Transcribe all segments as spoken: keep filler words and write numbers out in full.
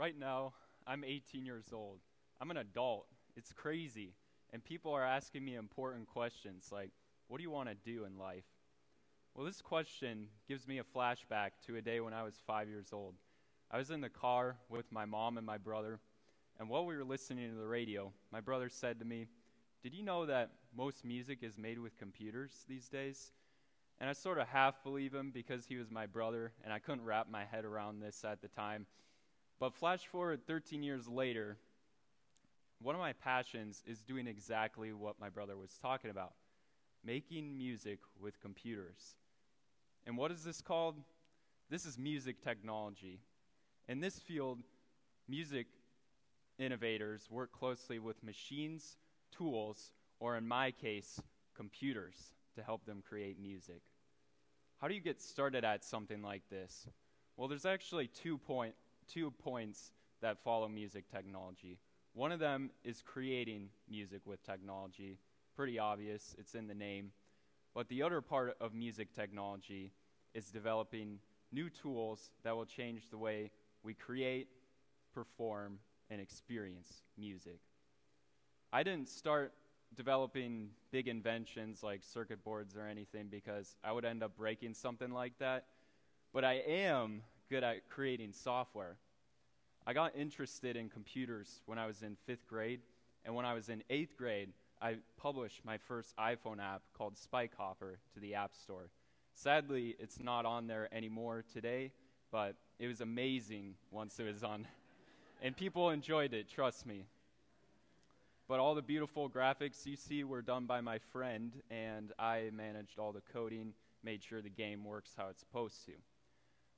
right now, I'm eighteen years old. I'm an adult. It's crazy. And people are asking me important questions like, what do you want to do in life? Well, this question gives me a flashback to a day when I was five years old. I was in the car with my mom and my brother, and while we were listening to the radio, my brother said to me, "Did you know that most music is made with computers these days?" And I sort of half believe him because he was my brother, and I couldn't wrap my head around this at the time. But flash forward thirteen years later, one of my passions is doing exactly what my brother was talking about, making music with computers. And what is this called? This is music technology. In this field, music innovators work closely with machines, tools, or in my case, computers, to help them create music. How do you get started at something like this? Well, there's actually two, point, two points that follow music technology. One of them is creating music with technology. Pretty obvious, it's in the name. But the other part of music technology is developing new tools that will change the way we create, perform, and experience music. I didn't start developing big inventions like circuit boards or anything because I would end up breaking something like that, but I am good at creating software. I got interested in computers when I was in fifth grade, and when I was in eighth grade, I published my first iPhone app called Spike Hopper to the App Store. Sadly, it's not on there anymore today, but it was amazing once it was on. And people enjoyed it, trust me. But all the beautiful graphics you see were done by my friend, and I managed all the coding, made sure the game works how it's supposed to.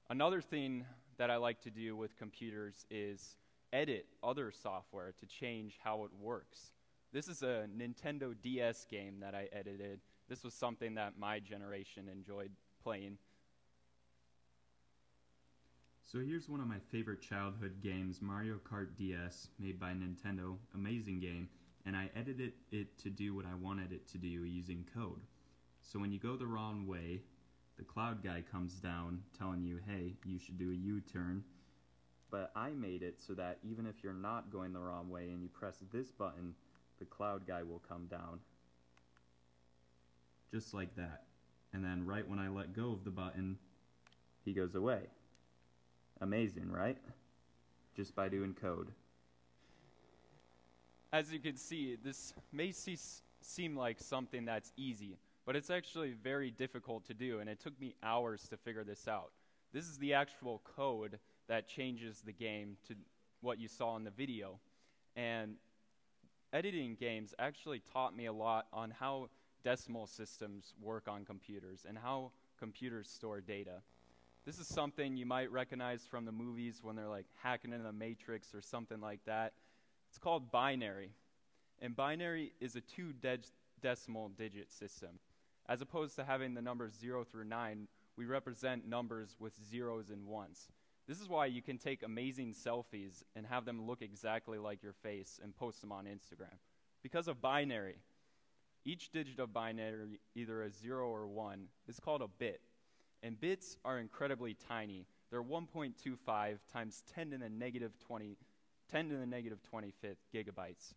Another thing that I like to do with computers is edit other software to change how it works. This is a Nintendo D S game that I edited. This was something that my generation enjoyed playing. So here's one of my favorite childhood games, Mario Kart D S, made by Nintendo. Amazing game. And I edited it to do what I wanted it to do using code. So when you go the wrong way, the cloud guy comes down telling you, hey, you should do a U-turn. But I made it so that even if you're not going the wrong way and you press this button, the cloud guy will come down. Just like that. And then right when I let go of the button, he goes away. Amazing, right? Just by doing code. As you can see, this may see, seem like something that's easy, but it's actually very difficult to do, and it took me hours to figure this out. This is the actual code that changes the game to what you saw in the video. And editing games actually taught me a lot on how decimal systems work on computers and how computers store data. This is something you might recognize from the movies when they're like hacking into the Matrix or something like that. It's called binary. And binary is a two de decimal digit system. As opposed to having the numbers zero through nine, we represent numbers with zeros and ones. This is why you can take amazing selfies and have them look exactly like your face and post them on Instagram. Because of binary, each digit of binary, either a zero or one, is called a bit. And bits are incredibly tiny. They're one point two five times ten to the negative twenty, ten to the negative twenty-fifth gigabytes.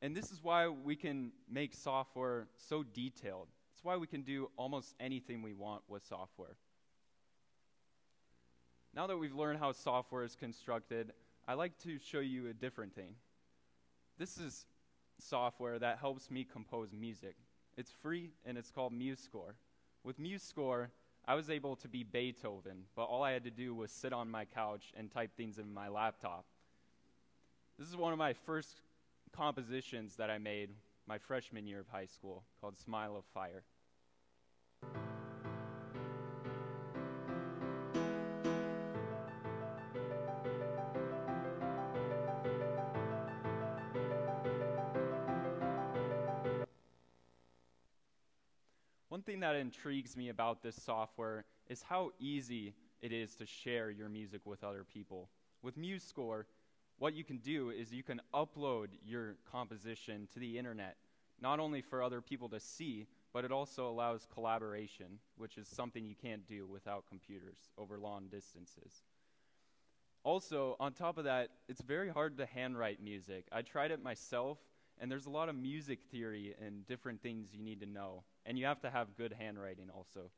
And this is why we can make software so detailed. It's why we can do almost anything we want with software. Now that we've learned how software is constructed, I like to show you a different thing. This is software that helps me compose music. It's free, and it's called MuseScore. With MuseScore, I was able to be Beethoven, but all I had to do was sit on my couch and type things in my laptop. This is one of my first compositions that I made my freshman year of high school, called Smile of Fire. One thing that intrigues me about this software is how easy it is to share your music with other people. With MuseScore, what you can do is you can upload your composition to the internet, not only for other people to see, but it also allows collaboration, which is something you can't do without computers over long distances. Also, on top of that, it's very hard to handwrite music. I tried it myself, and there's a lot of music theory and different things you need to know. And you have to have good handwriting also.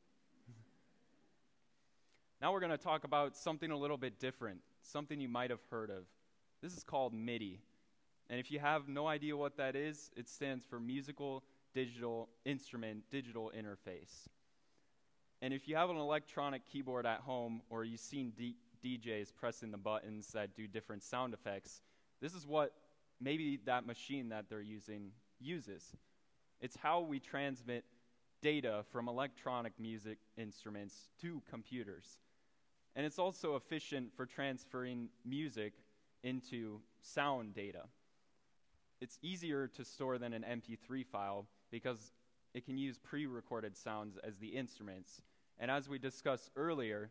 Now we're going to talk about something a little bit different, something you might have heard of. This is called MIDI. And if you have no idea what that is, it stands for Musical Digital Instrument Digital Interface. And if you have an electronic keyboard at home, or you've seen D Js pressing the buttons that do different sound effects, this is what maybe that machine that they're using uses. It's how we transmit data from electronic music instruments to computers. And it's also efficient for transferring music into sound data. It's easier to store than an M P three file because it can use pre-recorded sounds as the instruments. And as we discussed earlier,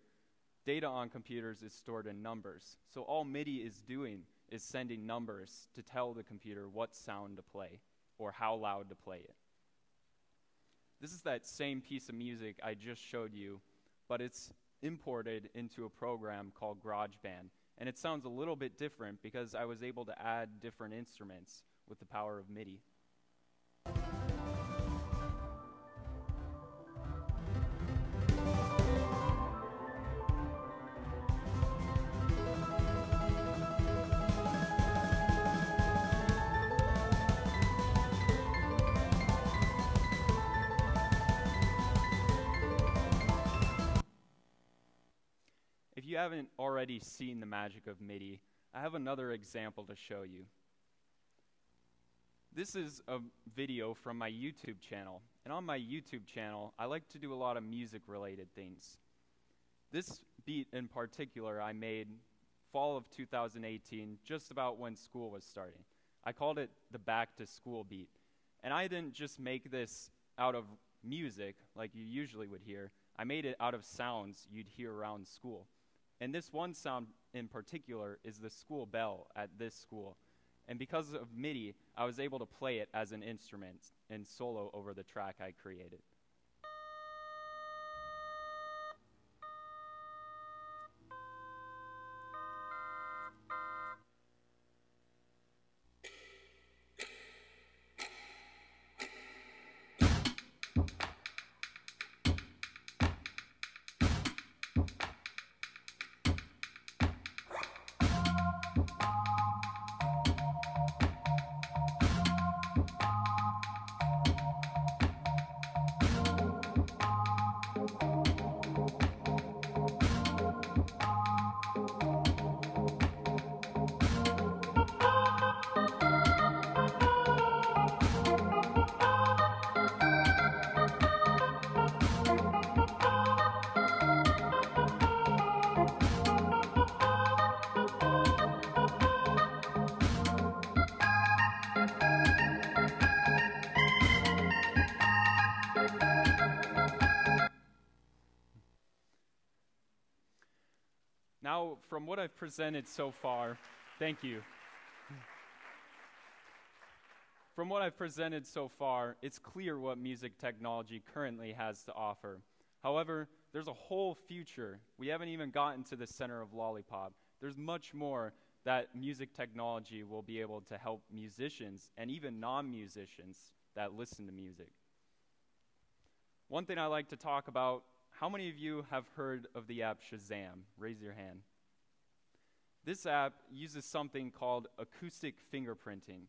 data on computers is stored in numbers. So all MIDI is doing is sending numbers to tell the computer what sound to play or how loud to play it. This is that same piece of music I just showed you, but it's imported into a program called GarageBand. And it sounds a little bit different because I was able to add different instruments with the power of MIDI. If you haven't already seen the magic of MIDI, I have another example to show you. This is a video from my YouTube channel, and on my YouTube channel, I like to do a lot of music-related things. This beat in particular I made fall of two thousand eighteen, just about when school was starting. I called it the back-to-school beat, and I didn't just make this out of music like you usually would hear. I made it out of sounds you'd hear around school. And this one sound in particular is the school bell at this school. And because of MIDI, I was able to play it as an instrument and solo over the track I created. Now, from what I've presented so far, thank you. From what I've presented so far, it's clear what music technology currently has to offer. However, there's a whole future. We haven't even gotten to the center of Lollipop. There's much more that music technology will be able to help musicians and even non-musicians that listen to music. One thing I like to talk about: how many of you have heard of the app Shazam? Raise your hand. This app uses something called acoustic fingerprinting.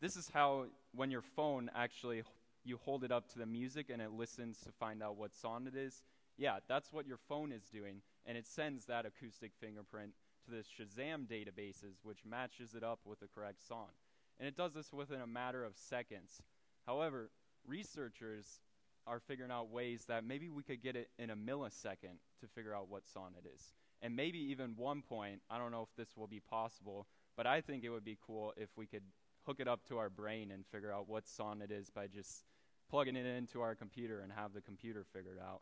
This is how, when your phone actually, you hold it up to the music and it listens to find out what song it is. Yeah, that's what your phone is doing, and it sends that acoustic fingerprint to the Shazam databases, which matches it up with the correct song. And it does this within a matter of seconds. However, researchers are figuring out ways that maybe we could get it in a millisecond to figure out what song it is. And maybe even one point, I don't know if this will be possible, but I think it would be cool if we could hook it up to our brain and figure out what song it is by just plugging it into our computer and have the computer figure it out.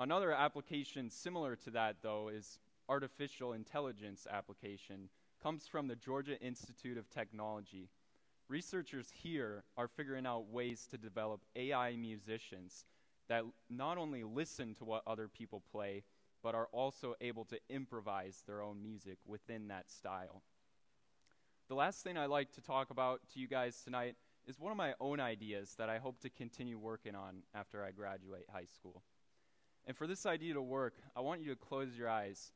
Another application similar to that, though, is artificial intelligence application. Comes from the Georgia Institute of Technology. Researchers here are figuring out ways to develop A I musicians that not only listen to what other people play, but are also able to improvise their own music within that style. The last thing I'd like to talk about to you guys tonight is one of my own ideas that I hope to continue working on after I graduate high school. And for this idea to work, I want you to close your eyes.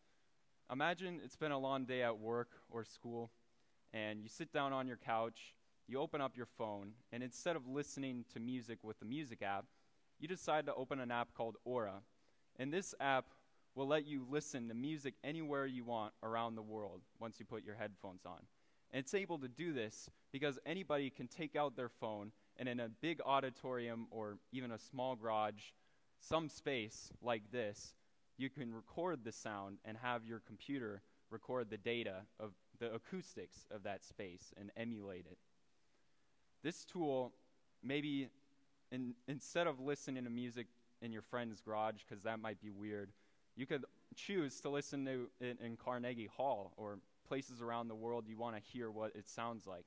Imagine it's been a long day at work or school, and you sit down on your couch, you open up your phone, and instead of listening to music with the music app, you decide to open an app called Aura. And this app will let you listen to music anywhere you want around the world once you put your headphones on. And it's able to do this because anybody can take out their phone and in a big auditorium or even a small garage, some space like this, you can record the sound and have your computer record the data of the acoustics of that space and emulate it. This tool, maybe in, instead of listening to music in your friend's garage, because that might be weird, you could choose to listen to it in Carnegie Hall or places around the world you want to hear what it sounds like.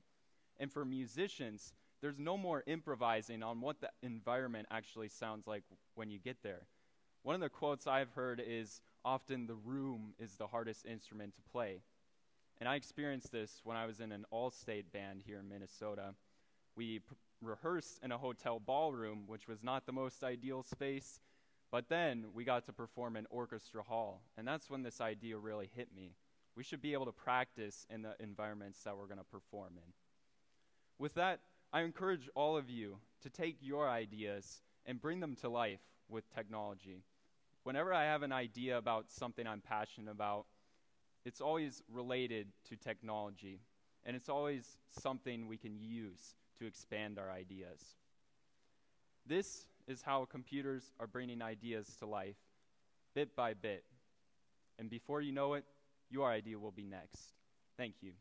And for musicians, there's no more improvising on what the environment actually sounds like when you get there. One of the quotes I've heard is, often the room is the hardest instrument to play. And I experienced this when I was in an all-state band here in Minnesota. We pr- rehearsed in a hotel ballroom, which was not the most ideal space, but then we got to perform in Orchestra Hall, and that's when this idea really hit me. We should be able to practice in the environments that we're going to perform in. With that, I encourage all of you to take your ideas and bring them to life with technology. Whenever I have an idea about something I'm passionate about, it's always related to technology, and it's always something we can use to expand our ideas. This is how computers are bringing ideas to life, bit by bit. And before you know it, your idea will be next. Thank you.